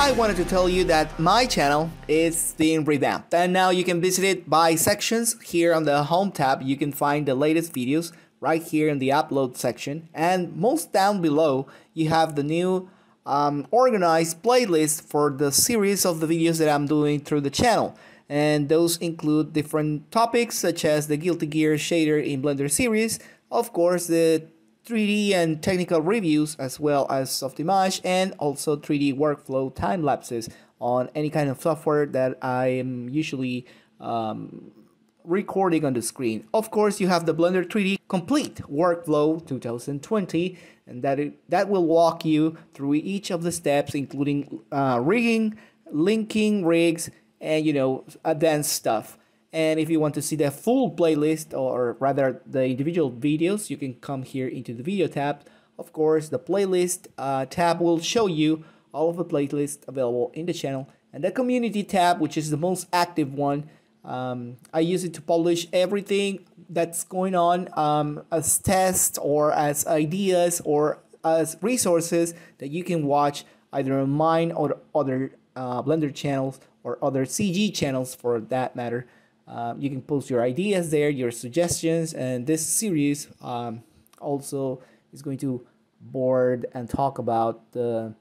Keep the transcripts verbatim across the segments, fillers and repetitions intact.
I wanted to tell you that my channel is being revamped, and now you can visit it by sections. Here on the home tab you can find the latest videos right here in the upload section, and most down below you have the new um, organized playlist for the series of the videos that I'm doing through the channel, and those include different topics such as the Guilty Gear Shader in Blender series, of course the three D and technical reviews, as well as Softimage, and also three D workflow time lapses on any kind of software that I am usually um, recording on the screen. Of course, you have the Blender three D Complete Workflow twenty twenty, and that it, that will walk you through each of the steps, including uh, rigging, linking rigs, and you know, advanced stuff. And if you want to see the full playlist, or rather the individual videos, you can come here into the video tab. Of course, the playlist uh, tab will show you all of the playlists available in the channel, and the community tab, which is the most active one, um, I use it to publish everything that's going on um, as tests or as ideas or as resources that you can watch either on mine or other uh, Blender channels or other C G channels for that matter. Um, you can post your ideas there, your suggestions, and this series um, also is going to board and talk about the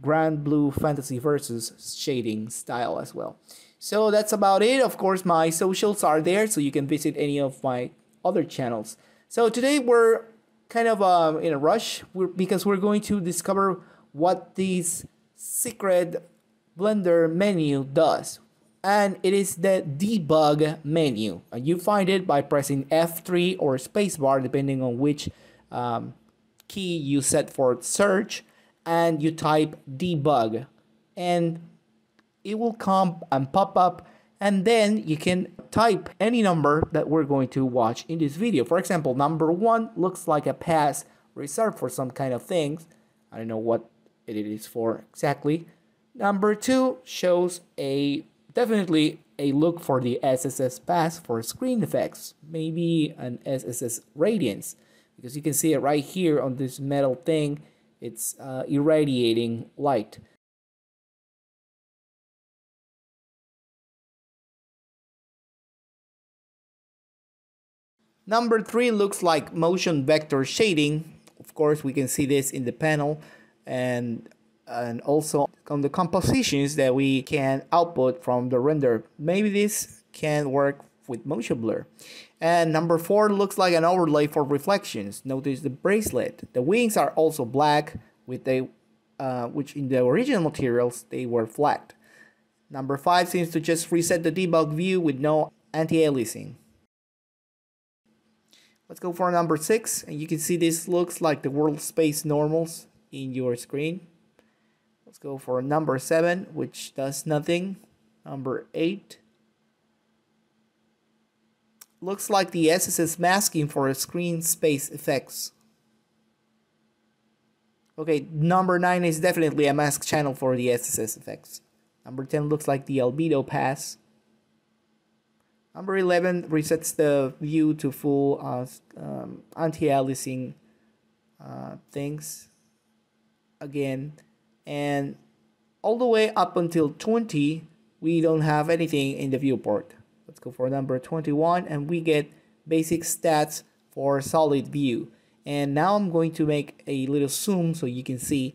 Grand Blue Fantasy Versus shading style as well. So that's about it. Of course, my socials are there, so you can visit any of my other channels. So today we're kind of um, in a rush we're, because we're going to discover what this secret Blender menu does. And it is the debug menu, and you find it by pressing F three or spacebar depending on which um, key you set for search, and you type debug and it will come and pop up, and then you can type any number that we're going to watch in this video. For example, number one looks like a pass reserved for some kind of things. I don't know what it is for exactly. Number two shows a definitely a look for the S S S pass for screen effects, maybe an S S S radiance, because you can see it right here on this metal thing. It's uh, irradiating light. Number three looks like motion vector shading. Of course, we can see this in the panel, and and also on the compositions that we can output from the render. Maybe this can work with motion blur. And number four looks like an overlay for reflections. Notice the bracelet. The wings are also black, with a, uh, which in the original materials they were flat. Number five seems to just reset the debug view with no anti-aliasing. Let's go for number six, and you can see this looks like the world space normals in your screen. Let's go for number seven, which does nothing. Number eight looks like the S S S masking for screen space effects. Okay, number nine is definitely a mask channel for the S S S effects. Number ten looks like the albedo pass. Number eleven resets the view to full uh, um, anti-aliasing uh, things again. And all the way up until twenty, we don't have anything in the viewport. Let's go for number twenty-one, and we get basic stats for solid view. And now I'm going to make a little zoom so you can see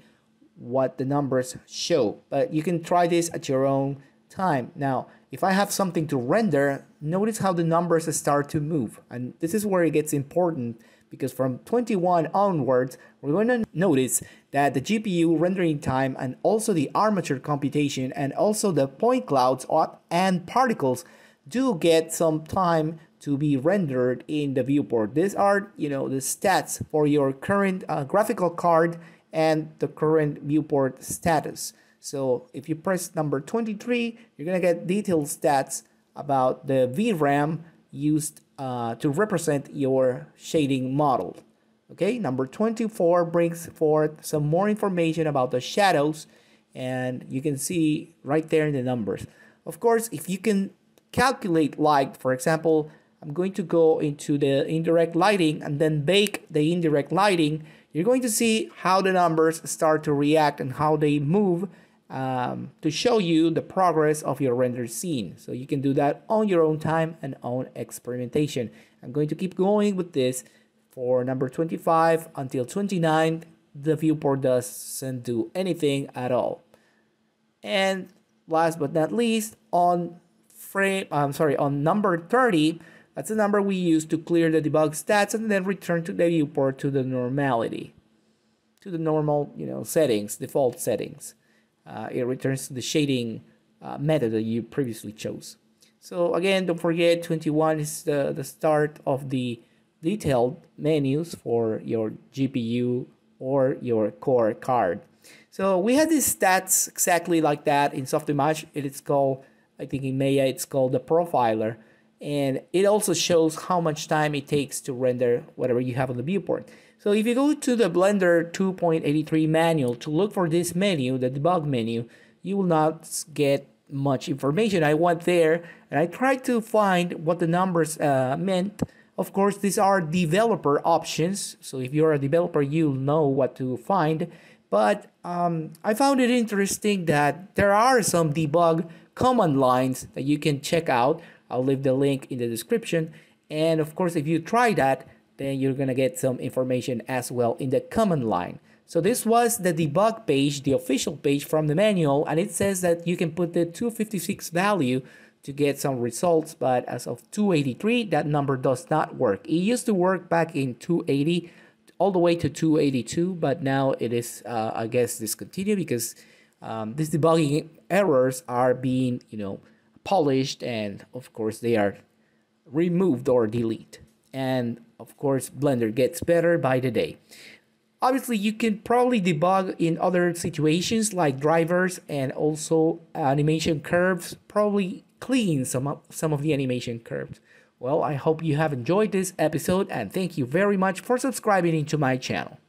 what the numbers show. But you can try this at your own time. Now, if I have something to render, notice how the numbers start to move. And this is where it gets important, because from twenty-one onwards, we're going to notice that the G P U rendering time, and also the armature computation, and also the point clouds and particles do get some time to be rendered in the viewport. These are, you know, the stats for your current uh, graphical card and the current viewport status. So if you press number twenty-three, you're going to get detailed stats about the V RAM used Uh, to represent your shading model. Okay, number twenty-four brings forth some more information about the shadows, and you can see right there in the numbers. Of course, if you can calculate light, for example, I'm going to go into the indirect lighting and then bake the indirect lighting, you're going to see how the numbers start to react and how they move um, to show you the progress of your rendered scene. So you can do that on your own time and own experimentation. I'm going to keep going with this for number twenty-five until twenty-nine. The viewport doesn't do anything at all. And last but not least, on frame, I'm sorry, on number thirty, that's the number we use to clear the debug stats and then return to the viewport to the normality, to the normal, you know, settings, default settings. Uh, it returns to the shading uh, method that you previously chose. So again, don't forget, twenty-one is the, the start of the detailed menus for your G P U or your core card. So we had these stats exactly like that in Softimage. It is called, I think in Maya, it's called the profiler. And it also shows how much time it takes to render whatever you have on the viewport. So if you go to the Blender two point eighty-three manual to look for this menu, the debug menu, you will not get much information. I went there and I tried to find what the numbers uh, meant. Of course, these are developer options. So if you're a developer, you'll know what to find. But um, I found it interesting that there are some debug command lines that you can check out. I'll leave the link in the description. And of course, if you try that, then you're gonna get some information as well in the command line. So this was the debug page, the official page from the manual, and it says that you can put the two fifty-six value to get some results, but as of two eighty-three, that number does not work. It used to work back in two eighty all the way to two eighty-two, but now it is, uh, I guess, discontinued because um, these debugging errors are being, you know, polished, and of course they are removed or deleted. And of course, Blender gets better by the day. Obviously, you can probably debug in other situations like drivers and also animation curves, probably clean some of, some of the animation curves. Well, I hope you have enjoyed this episode, and thank you very much for subscribing into my channel.